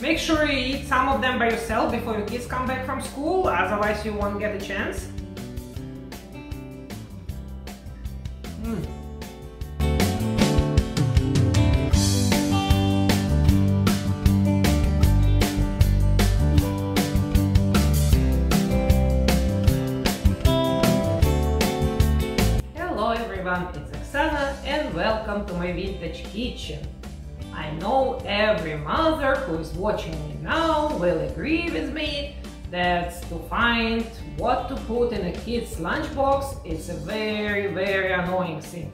Make sure you eat some of them by yourself before your kids come back from school, otherwise you won't get a chance. Hello everyone, it's Oksana and welcome to my Vintage Kitchen. I know every mother who is watching me now will agree with me that to find what to put in a kid's lunchbox is a very, very annoying thing.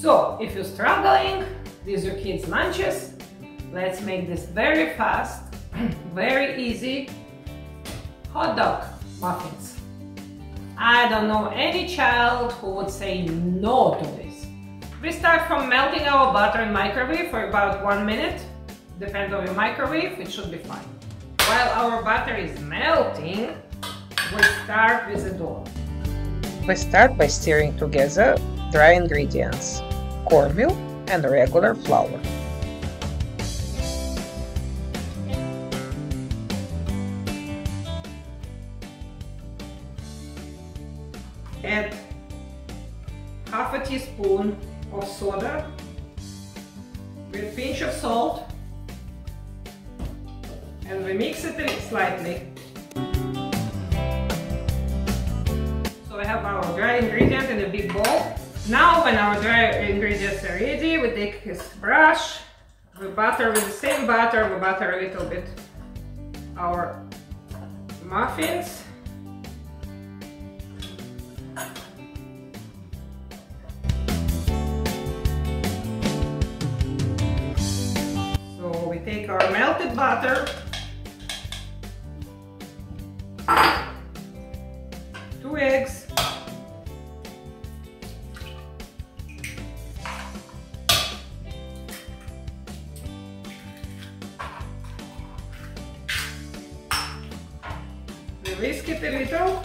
So if you're struggling with your kids' lunches, let's make this very fast, very easy hot dog muffins. I don't know any child who would say no to this. We start from melting our butter in microwave for about 1 minute. Depends on your microwave, it should be fine. While our butter is melting, we start with the dough. We start by stirring together dry ingredients, cornmeal and regular flour. Add half a teaspoon of soda with a pinch of salt, and we mix it slightly. So we have our dry ingredient in a big bowl. Now when our dry ingredients are ready, we take this brush, we butter with the same butter, we butter a little bit our muffins. Take our melted butter, 2 eggs, we whisk it a little.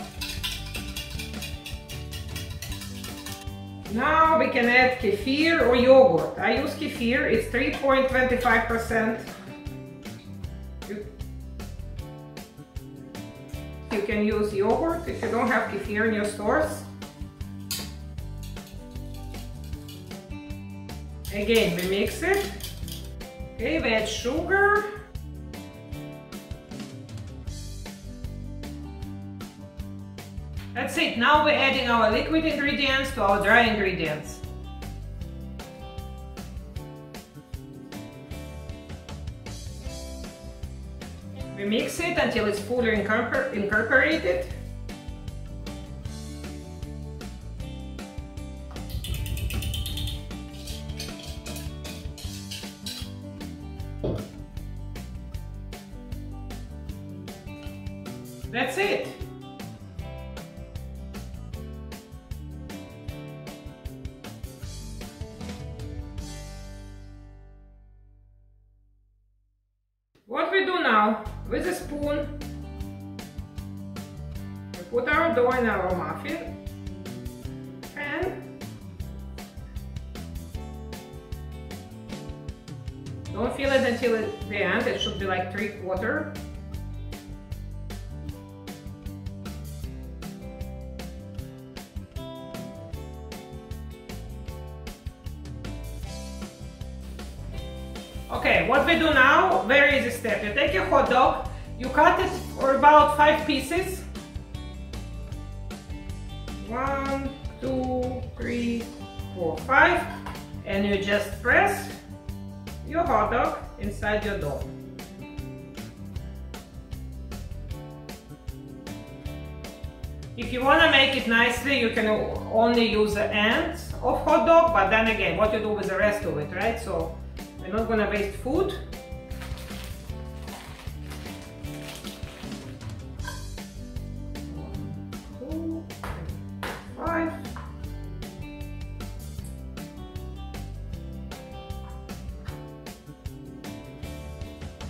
Now we can add kefir or yogurt. I use kefir, it's 3.25%. You can use yogurt if you don't have kefir in your stores. Again, we mix it. Okay, we add sugar. That's it, now we're adding our liquid ingredients to our dry ingredients. We mix it until it's fully incorporated. That's it. What we do now, with a spoon, we put our dough in our muffin pan. Don't fill it until the end, it should be like 3/4. Okay, what we do now, very easy step. You take your hot dog, you cut it for about 5 pieces. 1, 2, 3, 4, 5. And you just press your hot dog inside your dough. If you want to make it nicely, you can only use the ends of hot dog, but then again, what you do with the rest of it, right? So we're not gonna waste food.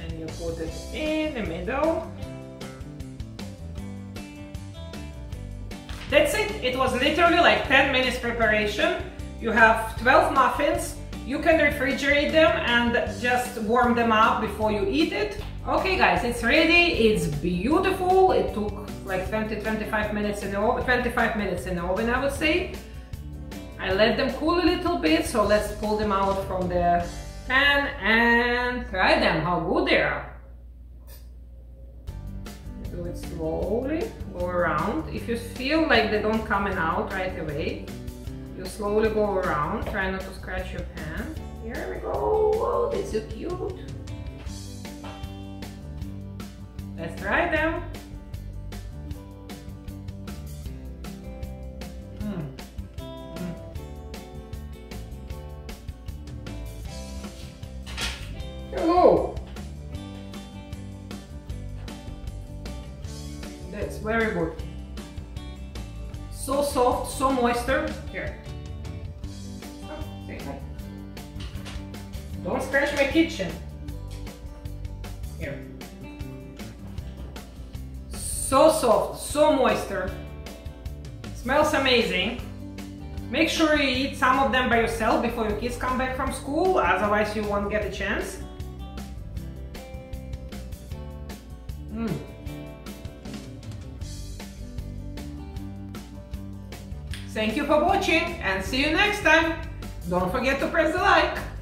And you put it in the middle. That's it. It was literally like 10 minutes preparation. You have 12 muffins. You can refrigerate them and just warm them up before you eat it. Okay guys, it's ready, it's beautiful. It took like 20-25 minutes in the oven, 25 minutes in the oven, I would say. I let them cool a little bit, so let's pull them out from the pan and try them, how good they are. Do it slowly, go around. If you feel like they don't come out right away, you slowly go around, try not to scratch your pan. Here we go, oh, that's so cute. Let's try them. Hello! That's very good. So soft, so moisture. Here. Oh, don't scratch my kitchen. Here. So soft, so moisture. Smells amazing. Make sure you eat some of them by yourself before your kids come back from school, otherwise you won't get a chance. Thank you for watching and see you next time. Don't forget to press the like.